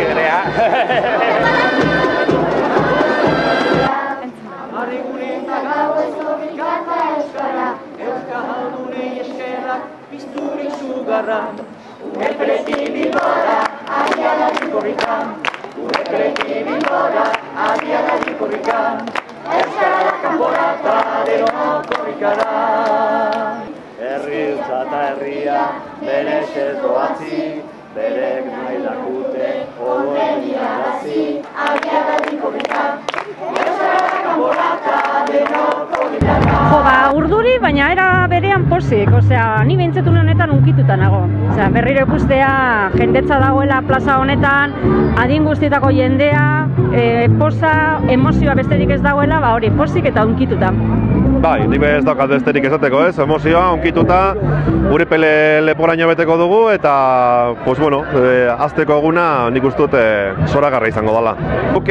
tigrea. Urepelen Bilbora, abialari korrikan. Urepelen Bilbora, abialari korrikan. Euskara kanporata, denok korrikara. Herri eta herria, berez ez doazi, berek nahi dakute, honen iragazi. Abialari korrikan, euskara kanporata, denok korrikara. Jo, ba, urduri, baina era berean posik, osea, ni behintzatu honetan unkitutan nago. Osea, berriro ikustea jendetza dagoela plaza honetan, adin guztietako jendea, posa, emozioa besterik ez dagoela, ba hori, posik eta unkituta. Bai, ni ez daukat besterik esateko, ez? Emozioa, unkituta, Urepelen leporaino beteko dugu eta, pues bueno, azteko eguna nik uste dut zoragarra izango dala. Guk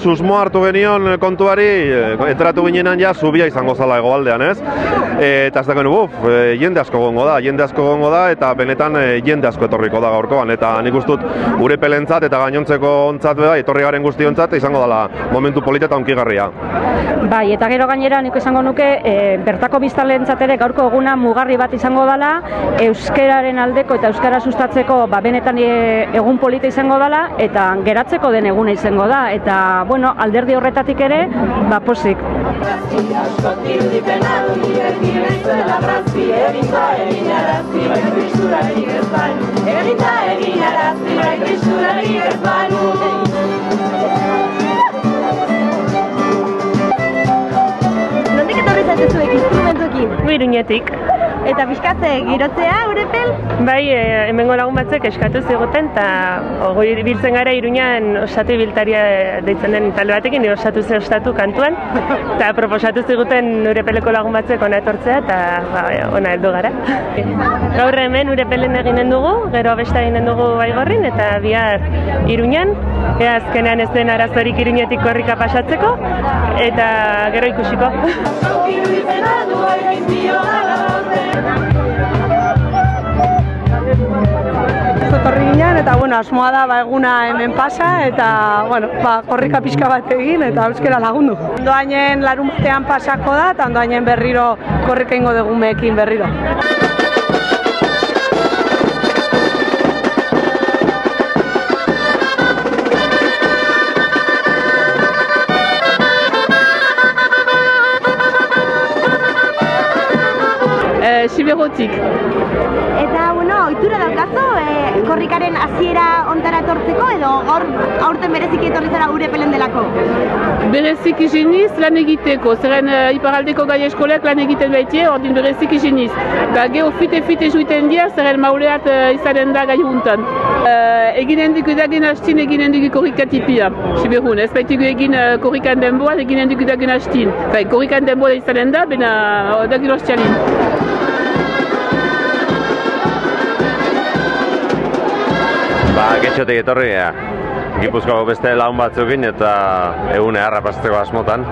susmoa hartu genion kontuari, enteratu ginenan ja zubia izango zala hegoaldean, ez? Eta ez dakenu, jende asko gongo da, eta benetan jende asko etorriko da gaurkoan. Eta nik ustut Urepelentzat eta gainontzeko ontzat beda, etorri garen guztiontzat izango dela momentu polita eta hunkigarria. Bai, eta gero gainera nik izango nuke bertako biztanleentzat ere gaurko eguna mugarri bat izango dela, euskararen aldeko eta euskara sustatzeko benetan egun polita izango dela, eta geratzeko den eguna izango da. Eta, bueno, alderdi horretatik ere, posik. Nondik etorri zaitezuek instrumentuekin? Iruñetik. Eta pixkatze girotzea, Urepel? Bai, hemengo lagun batzek eskatu ziguten, eta biltzen gara Iruñan osatu ibiltaria deitzen den talde batekin, osatu ze ostatu kantuan, eta proposatu ziguten Urepeleko lagun batzek ona etortzea, eta ona heldu gara. Gaur hemen Urepelen eginen dugu, gero beste eginen dugu Baigorrin, eta bihar Iruñan, azkenean ez den arazorik Iruñetik Korrika pasatzeko, eta gero ikusiko. Eta, bueno, asmoa da, eguna hemen pasa, eta, bueno, korrika pixka bat egin, eta euskera lagundu. Ondoainen larun batean pasako da, eta ondoainen berriro korrika ingo degumeekin berriro. Siberotik. Eta, bueno, ohitura daukazu, korrikaren hasiera ontara etortzeko edo gaur aurten bereziki etorri zara Urepelen delako? Bereziki jeniz lan egiteko, zeren iparaldeko gai eskolak lan egiten baitie, ordin bereziki jeniz. Ba, geho fite-fite juiten dia, zeren mauleat izanen da gai juntan. Eginen dugu dagen hastin eginen dugu korrikatipia, Siberun, ez baitugu egin korrikan denboan eginen dugu dagen hastin. Bai, korrikan denboan izanen da, bena dagen hastialin. Getxotik etorria, Gipuzkoako beste lagun batzukin eta egune harrapazteko asmotan,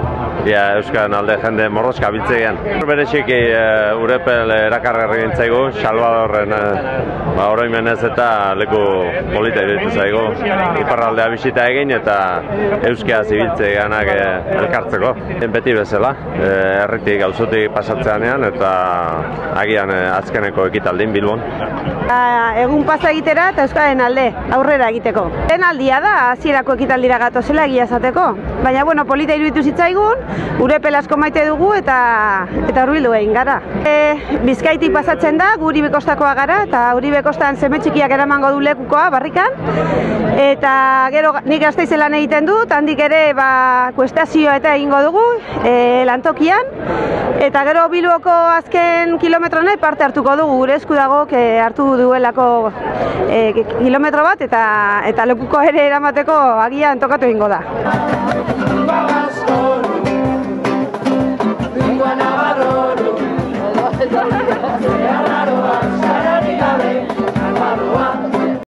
euskaren alde jende morroska biltzegean. Bereziki Urepel erakarri gintzaigu, Salvadorren oroimenez eta leku polita iruditu zaigu, iparraldea bisita egin eta euskara zibiltzegeanak elkartzeko. Beti bezala, herritik auzotik pasatzeanean eta agian azkeneko ekitaldin Bilbon. Egun pasa egitera eta euskaren alde aurrera egiteko. Lehen aldia da hasierako ekitaldira gatozela egia esateko, baina bueno, polita iruditu zitzaigun, Urepel asko maite dugu eta hurbildu egin gara. Bizkaitik pasatzen da, gu Uribekostakoa gara eta Uribekostan seme txikiak eramango du lekukoa barrikan, eta gero nik Gasteizen lan egiten dut, handik ere kuestazioa eta egingo dugu lantokian, eta gero Bilboko azken kilometroan parte hartuko dugu, gure esku dago hartu duelako kilometro bat eta lekuko ere eramateko agian tokatu egingo da.